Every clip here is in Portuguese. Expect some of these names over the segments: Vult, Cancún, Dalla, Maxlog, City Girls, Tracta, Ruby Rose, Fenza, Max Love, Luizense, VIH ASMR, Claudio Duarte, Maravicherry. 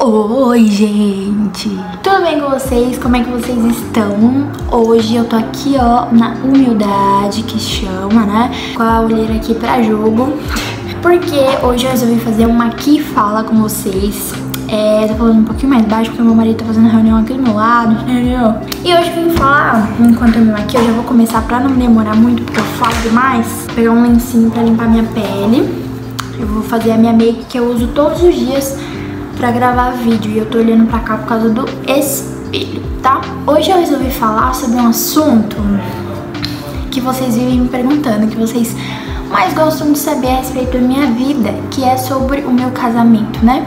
Oi, gente! Tudo bem com vocês? Como é que vocês estão? Hoje eu tô aqui, ó, na humildade que chama, né? Com a olheira aqui pra jogo. Porque hoje eu resolvi fazer uma que fala com vocês. Tô falando um pouquinho mais baixo porque meu marido tá fazendo reunião aqui do meu lado, entendeu? E hoje eu vim falar, enquanto eu me maquio, eu já vou começar pra não demorar muito, porque eu falo demais. Vou pegar um lencinho pra limpar minha pele. Eu vou fazer a minha make que eu uso todos os dias pra gravar vídeo, e eu tô olhando pra cá por causa do espelho, tá? Hoje eu resolvi falar sobre um assunto que vocês vivem me perguntando, que vocês mais gostam de saber a respeito da minha vida, que é sobre o meu casamento, né?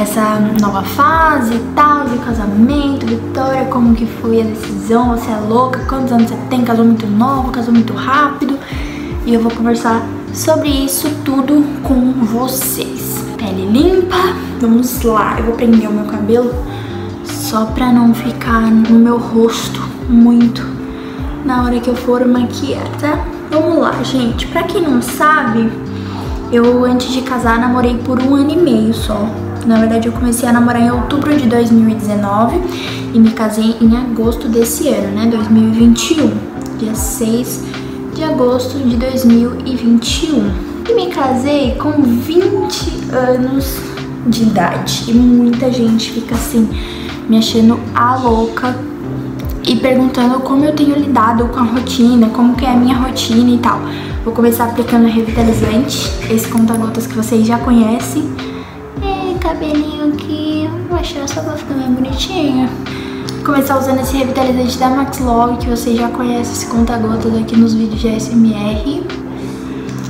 Essa nova fase e tal, de casamento, Vitória, como que foi a decisão, você é louca, quantos anos você tem, casou muito novo, casou muito rápido, e eu vou conversar sobre isso tudo com vocês. Pele limpa, vamos lá. Eu vou prender o meu cabelo só pra não ficar no meu rosto muito na hora que eu for maquiar, tá? Vamos lá, gente. Pra quem não sabe, eu antes de casar namorei por 1 ano e meio só. Na verdade eu comecei a namorar em outubro de 2019 e me casei em agosto desse ano, né? 2021, dia 6 de agosto de 2021. E me casei com 20 anos de idade. E muita gente fica assim, me achando a louca e perguntando como eu tenho lidado com a rotina, como que é a minha rotina e tal. Vou começar aplicando revitalizante, esse conta-gotas que vocês já conhecem. É, cabelinho aqui, vou achar só pra ficar bem bonitinha. Começar usando esse revitalizante da Maxlog, que vocês já conhecem, esse conta-gotas aqui nos vídeos de ASMR.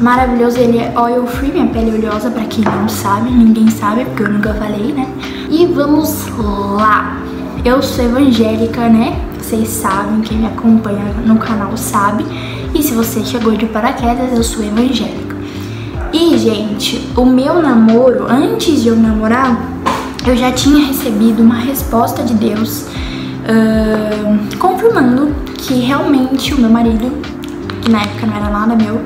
Maravilhoso, ele é oil free, minha pele é oleosa, pra quem não sabe, ninguém sabe, porque eu nunca falei, né? E vamos lá! Eu sou evangélica, né? Vocês sabem, quem me acompanha no canal sabe. E se você chegou de paraquedas, eu sou evangélica. E, gente, o meu namoro, antes de eu namorar, eu já tinha recebido uma resposta de Deus confirmando que realmente o meu marido, que na época não era nada meu,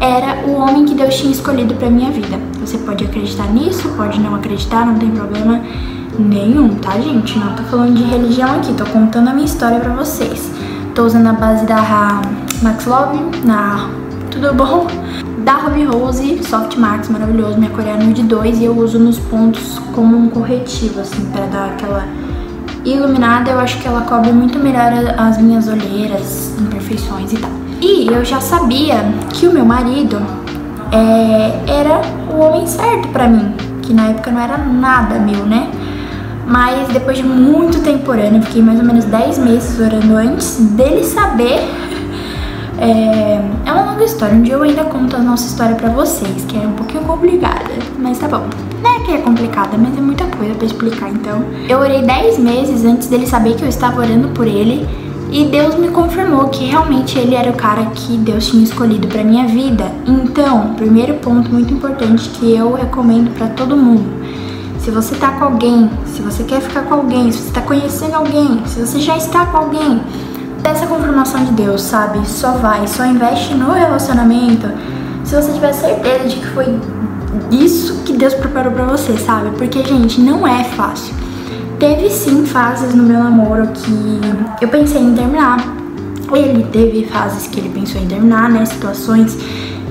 era o homem que Deus tinha escolhido pra minha vida. Você pode acreditar nisso, pode não acreditar, não tem problema nenhum, tá, gente? Não tô falando de religião aqui, tô contando a minha história pra vocês. Tô usando a base da Max Love, na Tudo Bom? Da Ruby Rose, Soft Max, maravilhoso, minha cor é nude 2, e eu uso nos pontos como um corretivo, assim, pra dar aquela iluminada. Eu acho que ela cobre muito melhor as minhas olheiras, imperfeições e tal. E eu já sabia que o meu marido era o homem certo pra mim, que na época não era nada meu, né? Mas depois de muito tempo orando, eu fiquei mais ou menos 10 meses orando antes dele saber. É uma longa história, um dia eu ainda conto a nossa história pra vocês, que é um pouquinho complicada, mas tá bom. Não é que é complicada, mas é muita coisa pra explicar, então. Eu orei 10 meses antes dele saber que eu estava orando por ele, e Deus me confirmou que realmente ele era o cara que Deus tinha escolhido pra minha vida. Então, primeiro ponto muito importante que eu recomendo pra todo mundo. Se você tá com alguém, se você quer ficar com alguém, se você tá conhecendo alguém, se você já está com alguém, peça a confirmação de Deus, sabe? Só vai, só investe no relacionamento se você tiver certeza de que foi isso que Deus preparou pra você, sabe? Porque, gente, não é fácil. Teve sim fases no meu namoro que eu pensei em terminar. Ele teve fases que ele pensou em terminar, né? Situações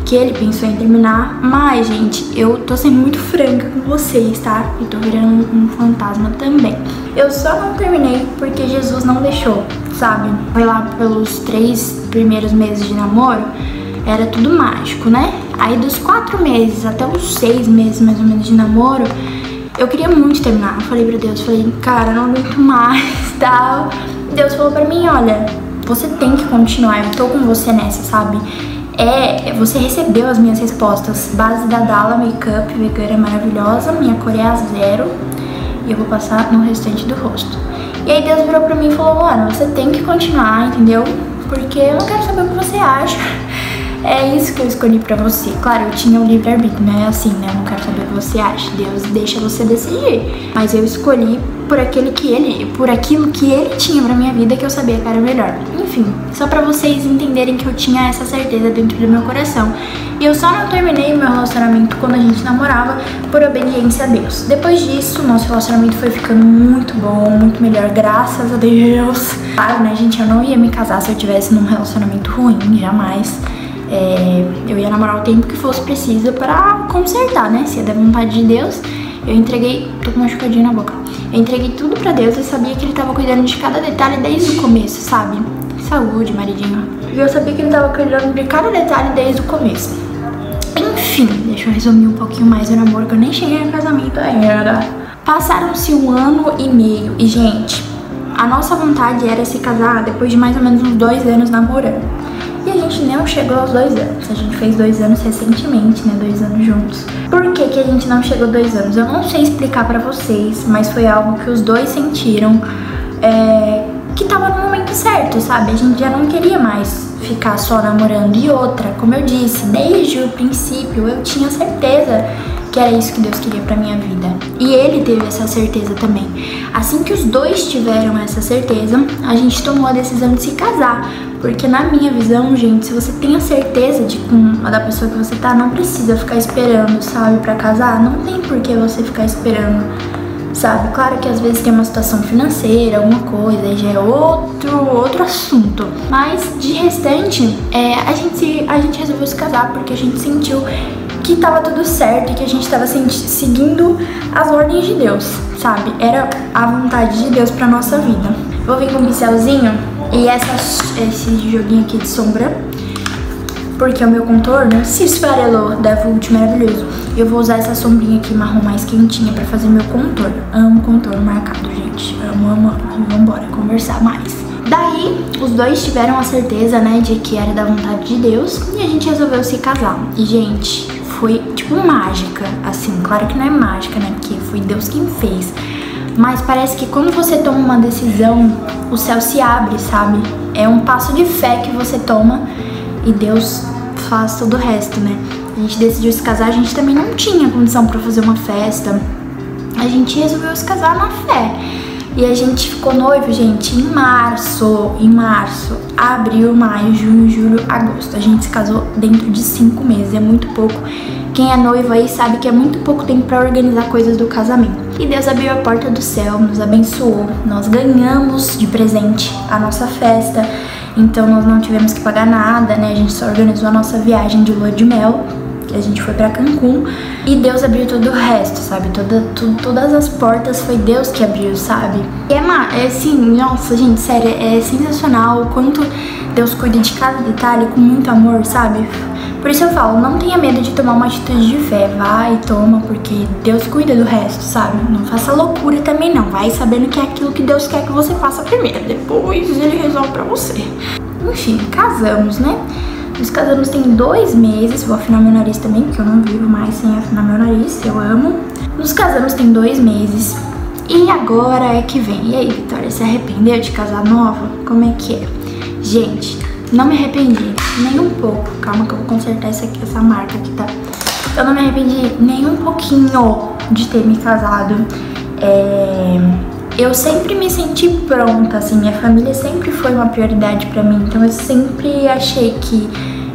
que ele pensou em terminar. Mas, gente, eu tô sendo muito franca com vocês, tá? E tô virando um fantasma também. Eu só não terminei porque Jesus não deixou, sabe? Foi lá pelos 3 primeiros meses de namoro, era tudo mágico, né? Aí dos 4 meses até os 6 meses mais ou menos de namoro, eu queria muito terminar. Eu falei pra Deus, falei, cara, não aguento mais, tal. Deus falou pra mim, olha, você tem que continuar, eu tô com você nessa, sabe? Você recebeu as minhas respostas. Base da Dalla, Makeup, vegana maravilhosa, minha cor é a 0, e eu vou passar no restante do rosto. E aí Deus virou pra mim e falou, mano, você tem que continuar, entendeu? Porque eu não quero saber o que você acha. É isso que eu escolhi pra você. Claro, eu tinha um livre-arbítrio, né? Assim, né? Eu não quero saber o que você acha. Deus deixa você decidir. Mas eu escolhi por aquilo que ele tinha pra minha vida, que eu sabia que era melhor. Enfim, só pra vocês entenderem que eu tinha essa certeza dentro do meu coração. E eu só não terminei o meu relacionamento quando a gente namorava por obediência a Deus. Depois disso, nosso relacionamento foi ficando muito bom, muito melhor, graças a Deus. Claro, né, gente, eu não ia me casar se eu tivesse num relacionamento ruim, jamais. Eu ia namorar o tempo que fosse preciso pra consertar, né, se é da vontade de Deus. Eu entreguei, tô com uma machucadinha na boca. Eu entreguei tudo pra Deus e sabia que ele tava cuidando de cada detalhe desde o começo, sabe? Saúde, maridinho. E eu sabia que ele tava cuidando de cada detalhe desde o começo. Enfim, deixa eu resumir um pouquinho mais o namoro, que eu nem cheguei no casamento ainda. Passaram-se 1 ano e meio e, gente, a nossa vontade era se casar depois de mais ou menos uns 2 anos namorando. E a gente não chegou aos 2 anos. A gente fez 2 anos recentemente, né? 2 anos juntos. Por que que a gente não chegou 2 anos? Eu não sei explicar pra vocês, mas foi algo que os dois sentiram que tava no momento certo, sabe? A gente já não queria mais ficar só namorando. E outra, como eu disse, desde o princípio eu tinha certeza que era isso que Deus queria pra minha vida. E ele teve essa certeza também. Assim que os dois tiveram essa certeza, a gente tomou a decisão de se casar. Porque na minha visão, gente, se você tem a certeza da pessoa que você tá, não precisa ficar esperando, sabe, pra casar. Não tem por que você ficar esperando, sabe? Claro que às vezes tem uma situação financeira, alguma coisa, aí já é outro assunto. Mas de restante, a gente resolveu se casar porque a gente sentiu que tava tudo certo e que a gente tava seguindo as ordens de Deus, sabe? Era a vontade de Deus pra nossa vida. Vou vir com um pincelzinho e esse joguinho aqui de sombra, porque o meu contorno se esfarelou da Vult, maravilhoso. Eu vou usar essa sombrinha aqui marrom mais quentinha pra fazer meu contorno. Amo contorno marcado, gente. Amo. Vambora conversar mais. Daí, os dois tiveram a certeza, né, de que era da vontade de Deus, e a gente resolveu se casar. E, gente, foi tipo mágica, assim. Claro que não é mágica, né, porque foi Deus quem fez. Mas parece que quando você toma uma decisão, o céu se abre, sabe? É um passo de fé que você toma e Deus faz todo o resto, né? A gente decidiu se casar, a gente também não tinha condição pra fazer uma festa. A gente resolveu se casar na fé. E a gente ficou noivo, gente, em março, abril, maio, junho, julho, agosto. A gente se casou dentro de 5 meses, é muito pouco. Quem é noivo aí sabe que é muito pouco tempo pra organizar coisas do casamento. E Deus abriu a porta do céu, nos abençoou. Nós ganhamos de presente a nossa festa, então nós não tivemos que pagar nada, né? A gente só organizou a nossa viagem de lua de mel, que a gente foi pra Cancún. E Deus abriu todo o resto, sabe? Todas as portas foi Deus que abriu, sabe? E é assim, nossa, gente, sério, é sensacional o quanto Deus cuida de cada detalhe com muito amor, sabe? Por isso eu falo, não tenha medo de tomar uma atitude de fé. Vai e toma, porque Deus cuida do resto, sabe? Não faça loucura também não. Vai sabendo que é aquilo que Deus quer que você faça primeiro. Depois ele resolve pra você. Enfim, casamos, né? Nós casamos tem 2 meses. Vou afinar meu nariz também, porque eu não vivo mais sem afinar meu nariz. Eu amo. Nos casamos tem 2 meses. E agora é que vem. E aí, Vitória, se arrependeu de casar nova? Como é que é? Gente, não me arrependi. Nem um pouco. Calma que eu vou consertar essa marca aqui, tá? Eu não me arrependi nem um pouquinho de ter me casado. Eu sempre me senti pronta, assim. Minha família sempre foi uma prioridade pra mim. Então eu sempre achei que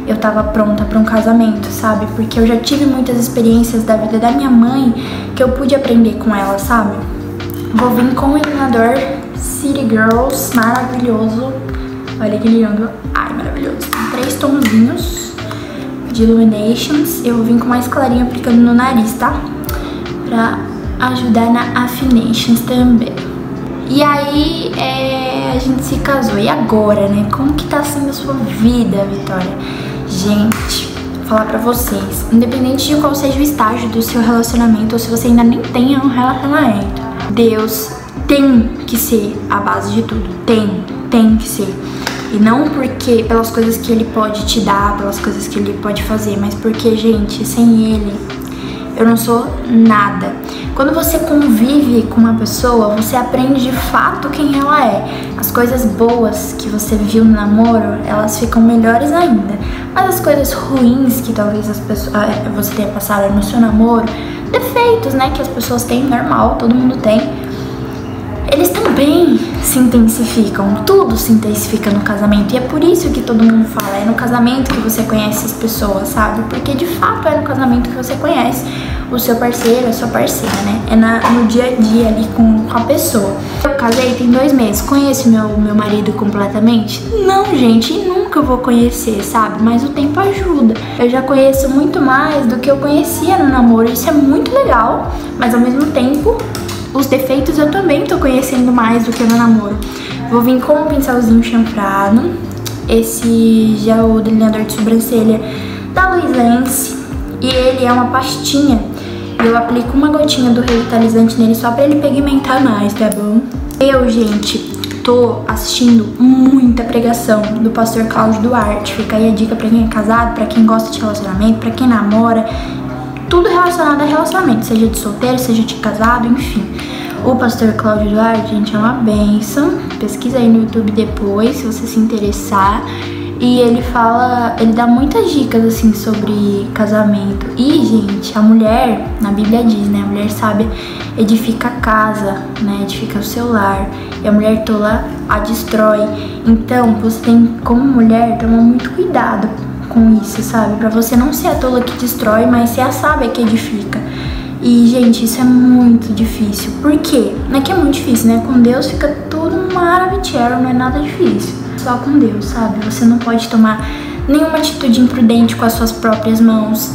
eu tava pronta pra um casamento, sabe? Porque eu já tive muitas experiências da vida da minha mãe que eu pude aprender com ela, sabe? Vou vir com o iluminador City Girls, maravilhoso. Olha que lindo. Ai, maravilhoso. 3 tonzinhos de Illuminations. Eu vou vir com mais clarinho aplicando no nariz, tá? Pra ajudar na Affinations também. E aí, a gente se casou. E agora, né? Como que tá sendo a sua vida, Vitória? Gente, vou falar pra vocês. Independente de qual seja o estágio do seu relacionamento, ou se você ainda nem tenha um relacionamento, Deus tem que ser a base de tudo. Tem que ser. E não porque pelas coisas que ele pode te dar, pelas coisas que ele pode fazer, mas porque, gente, sem ele eu não sou nada. Quando você convive com uma pessoa, você aprende de fato quem ela é. As coisas boas que você viu no namoro, elas ficam melhores ainda. Mas as coisas ruins que talvez as pessoas, você tenha passado no seu namoro, defeitos, né, que as pessoas têm, normal, todo mundo tem, eles também se intensificam, tudo se intensifica no casamento. E é por isso que todo mundo fala, é no casamento que você conhece as pessoas, sabe? Porque de fato é no casamento que você conhece o seu parceiro, a sua parceira, né? É no dia a dia ali com a pessoa. Eu casei tem 2 meses, conheço meu marido completamente? Não, gente, e nunca vou conhecer, sabe? Mas o tempo ajuda. Eu já conheço muito mais do que eu conhecia no namoro, isso é muito legal, mas ao mesmo tempo... os defeitos eu também tô conhecendo mais do que no namoro. Vou vir com um pincelzinho chanfrado, esse já é o delineador de sobrancelha da Luizense, e ele é uma pastinha. Eu aplico uma gotinha do revitalizante nele só pra ele pigmentar mais, tá bom? Eu, gente, tô assistindo muita pregação do pastor Claudio Duarte. Fica aí a dica pra quem é casado, pra quem gosta de relacionamento, pra quem namora. Tudo relacionado a relacionamento, seja de solteiro, seja de casado, enfim. O pastor Claudio Duarte, gente, é uma bênção. Pesquisa aí no YouTube depois, se você se interessar. E ele fala, ele dá muitas dicas, assim, sobre casamento. E, gente, a mulher, na Bíblia diz, né, a mulher sábia edifica a casa, né, edifica o seu lar. E a mulher tola a destrói. Então, você tem, como mulher, tomar muito cuidado com isso, sabe? Pra você não ser a tola que destrói, mas ser a sábia que edifica. E, gente, isso é muito difícil. Por quê? Não é que é muito difícil, né? Com Deus fica tudo maravilhoso, não é nada difícil. Só com Deus, sabe? Você não pode tomar nenhuma atitude imprudente com as suas próprias mãos.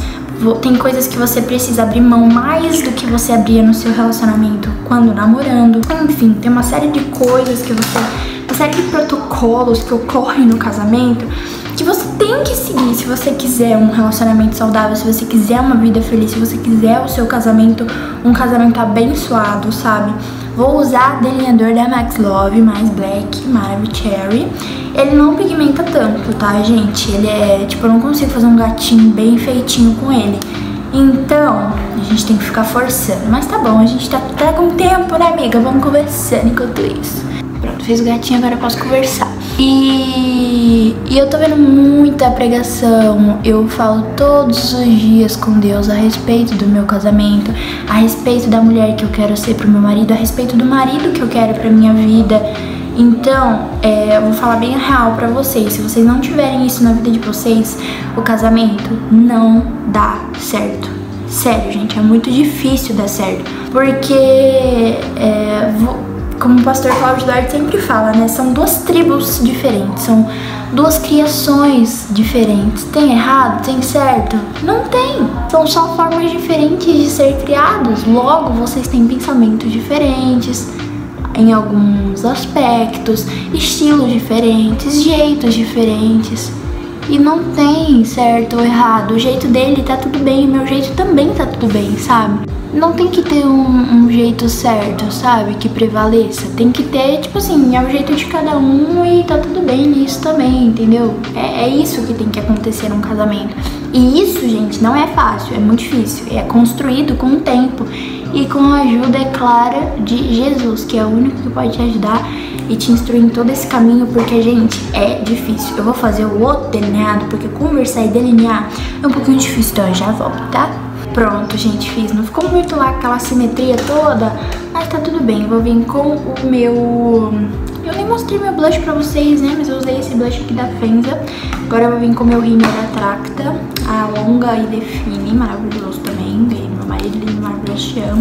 Tem coisas que você precisa abrir mão mais do que você abria no seu relacionamento quando namorando. Enfim, tem uma série de coisas que você... uma série de protocolos que ocorrem no casamento que você tem que seguir se você quiser um relacionamento saudável, se você quiser uma vida feliz, se você quiser o seu casamento, um casamento abençoado, sabe? Vou usar delineador da Max Love, mais black, Maravicherry. Ele não pigmenta tanto, tá, gente? Ele é, tipo, eu não consigo fazer um gatinho bem feitinho com ele. Então, a gente tem que ficar forçando. Mas tá bom, a gente tá com tempo, né, amiga? Vamos conversando enquanto isso. Pronto, fiz o gatinho, agora eu posso conversar. E eu tô vendo muita pregação, eu falo todos os dias com Deus a respeito do meu casamento, a respeito da mulher que eu quero ser pro meu marido, a respeito do marido que eu quero pra minha vida. Então, eu vou falar bem real pra vocês, se vocês não tiverem isso na vida de vocês, o casamento não dá certo. Sério, gente, é muito difícil dar certo, porque... como o pastor Claudio Duarte sempre fala, né? São 2 tribos diferentes, são 2 criações diferentes. Tem errado? Tem certo? Não tem! São só formas diferentes de ser criados. Logo, vocês têm pensamentos diferentes em alguns aspectos, estilos diferentes, jeitos diferentes. E não tem certo ou errado. O jeito dele tá tudo bem, o meu jeito também tá tudo bem, sabe? Não tem que ter um jeito certo, sabe? Que prevaleça. Tem que ter, tipo assim, é o jeito de cada um e tá tudo bem nisso também, entendeu? É isso que tem que acontecer num casamento. E isso, gente, não é fácil, é muito difícil. É construído com o tempo e com a ajuda, é clara, de Jesus, que é o único que pode te ajudar e te instruir em todo esse caminho, porque, gente, é difícil. Eu vou fazer o outro delineado, porque conversar e delinear é um pouquinho difícil, então eu já volto, tá? Pronto, gente, fiz. Não ficou muito lá aquela simetria toda, mas tá tudo bem. Eu vou vir com o meu... eu nem mostrei meu blush pra vocês, né? Mas eu usei esse blush aqui da Fenza. Agora eu vou vir com o meu rímel da Tracta, a longa e define, maravilhoso também. Ganhei meu marido, ele me abraçou.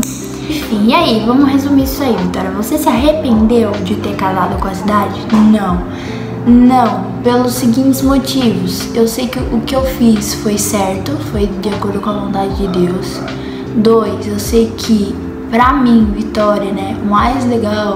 Enfim, e aí? Vamos resumir isso aí, Vitória. Você se arrependeu de ter casado com a cidade? Não. Não, pelos seguintes motivos. Eu sei que o que eu fiz foi certo, foi de acordo com a vontade de Deus. 2, eu sei que, pra mim, Vitória, né, o mais legal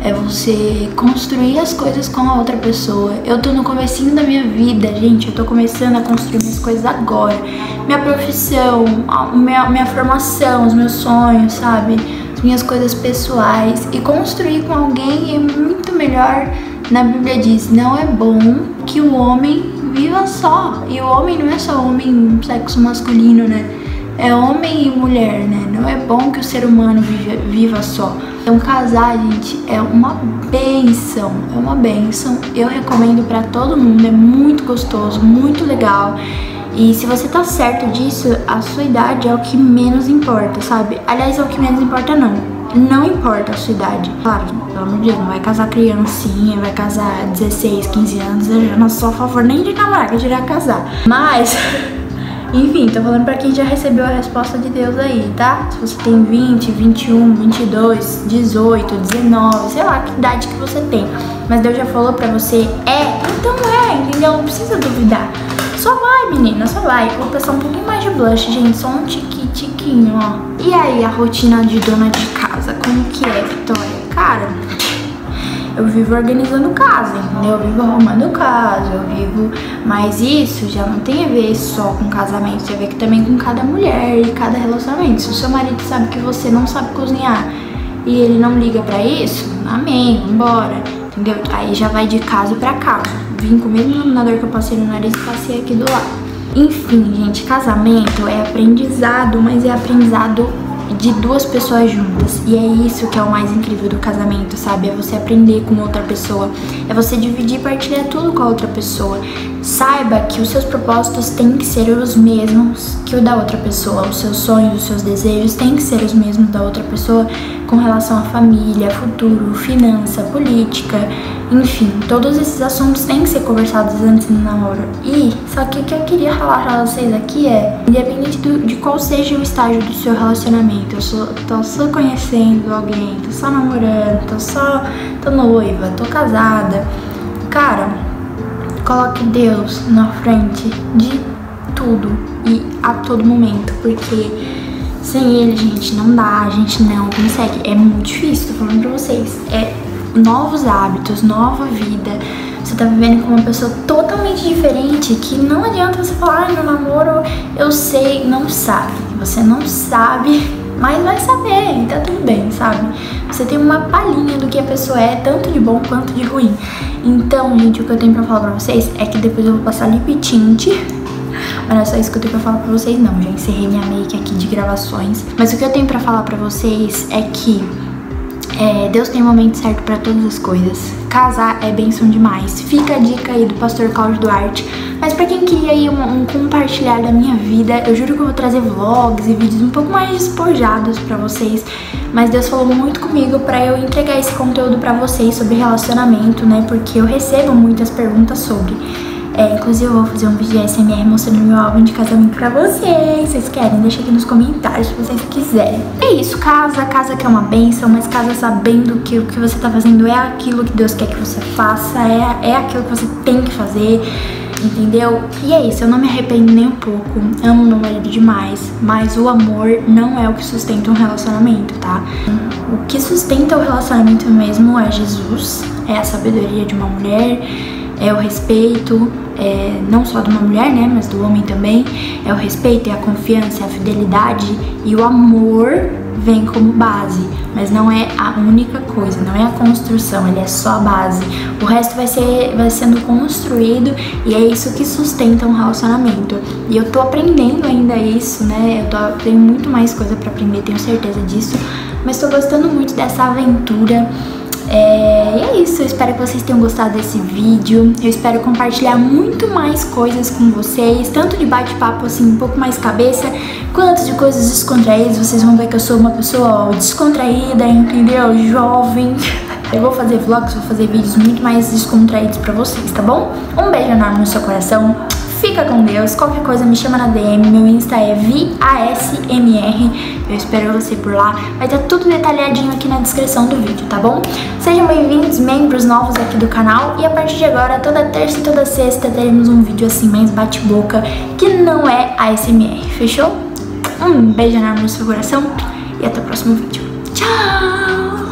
é você construir as coisas com a outra pessoa. Eu tô no comecinho da minha vida, gente, eu tô começando a construir minhas coisas agora. Minha profissão, minha formação, os meus sonhos, sabe? As minhas coisas pessoais. E construir com alguém é muito melhor. Na Bíblia diz, não é bom que o homem viva só. E o homem não é só homem, sexo masculino, né? é homem e mulher, né? Não é bom que o ser humano viva só. Então casar, gente, é uma benção, é uma benção. Eu recomendo pra todo mundo, é muito gostoso, muito legal. E se você tá certo disso, a sua idade é o que menos importa, sabe? Aliás, é o que menos importa não. Não importa a sua idade. Claro, pelo amor de Deus, não vai casar criancinha, vai casar 16, 15 anos. Eu já não sou a favor nem de namorar, que eu diria casar. Mas, enfim, tô falando pra quem já recebeu a resposta de Deus aí, tá? Se você tem 20, 21, 22, 18, 19, sei lá que idade que você tem, mas Deus já falou pra você, então é, entendeu? Não precisa duvidar. Só vai, menina, só vai. Vou passar um pouquinho mais de blush, gente, só um tiquinho, ó. E aí, a rotina de dona de casa, como que é, Vitória? Cara, eu vivo organizando casa, entendeu? Eu vivo arrumando casa, eu vivo... Mas isso já não tem a ver só com casamento, tem a ver também com cada mulher e cada relacionamento. Se o seu marido sabe que você não sabe cozinhar e ele não liga pra isso, amém, embora, entendeu? Aí já vai de caso pra casa. Vim com o mesmo iluminador que eu passei no nariz e passei aqui do lado. Enfim, gente, casamento é aprendizado, mas é aprendizado de duas pessoas juntas. E é isso que é o mais incrível do casamento, sabe? É você aprender com outra pessoa, é você dividir e partilhar tudo com a outra pessoa. Saiba que os seus propósitos têm que ser os mesmos que o da outra pessoa. Os seus sonhos, os seus desejos têm que ser os mesmos da outra pessoa com relação à família, futuro, finança, política... Enfim, todos esses assuntos têm que ser conversados antes do namoro. E só que o que eu queria falar pra vocês aqui é, independente de qual seja o estágio do seu relacionamento, tô só conhecendo alguém, tô só namorando, tô noiva, tô casada. Cara, coloque Deus na frente de tudo e a todo momento, porque sem ele, gente, não dá, a gente não consegue. É muito difícil, tô falando pra vocês. É novos hábitos, nova vida. Você tá vivendo com uma pessoa totalmente diferente, que não adianta você falar, meu namoro, eu sei, não sabe. Você não sabe, mas vai saber, e tá tudo bem, sabe? Você tem uma palhinha do que a pessoa é, tanto de bom quanto de ruim. Então, gente, o que eu tenho pra falar pra vocês é que depois eu vou passar lip tint. Mas não é só isso que eu tenho pra falar pra vocês, não. Já encerrei minha make aqui de gravações. Mas o que eu tenho pra falar pra vocês é que Deus tem o momento certo pra todas as coisas. Casar é bênção demais. Fica a dica aí do pastor Claudio Duarte. Mas pra quem queria aí um compartilhar da minha vida, eu juro que eu vou trazer vlogs e vídeos um pouco mais despojados pra vocês. Mas Deus falou muito comigo pra eu entregar esse conteúdo pra vocês sobre relacionamento, né? Porque eu recebo muitas perguntas sobre. Inclusive eu vou fazer um vídeo de ASMR mostrando meu álbum de casamento pra vocês. Vocês querem? Deixa aqui nos comentários se vocês quiserem. É isso, casa que é uma bênção, mas casa sabendo que o que você tá fazendo é aquilo que Deus quer que você faça, é aquilo que você tem que fazer, entendeu? E é isso, eu não me arrependo nem um pouco, amo meu marido demais, mas o amor não é o que sustenta um relacionamento, tá? O que sustenta o relacionamento mesmo é Jesus, é a sabedoria de uma mulher, é o respeito, não só de uma mulher, né, mas do homem também. É o respeito, é a confiança, é a fidelidade e o amor vem como base, mas não é a única coisa, não é a construção, ele é só a base. O resto vai sendo construído e é isso que sustenta um relacionamento. E eu tô aprendendo ainda isso, né, tenho muito mais coisa pra aprender, tenho certeza disso, mas tô gostando muito dessa aventura. E é isso, eu espero que vocês tenham gostado desse vídeo. Eu espero compartilhar muito mais coisas com vocês, tanto de bate-papo assim, um pouco mais cabeça, quanto de coisas descontraídas. Vocês vão ver que eu sou uma pessoa descontraída, entendeu? Jovem. Eu vou fazer vlogs, vou fazer vídeos muito mais descontraídos pra vocês, tá bom? Um beijo enorme no seu coração, fica com Deus. Qualquer coisa me chama na DM, meu Insta é VASMR. Eu espero você por lá. Vai estar tudo detalhadinho aqui na descrição do vídeo, tá bom? Sejam bem-vindos, membros novos aqui do canal. E a partir de agora, toda terça e toda sexta, teremos um vídeo assim, mais bate-boca, que não é ASMR, fechou? Um beijo enorme no seu coração e até o próximo vídeo. Tchau!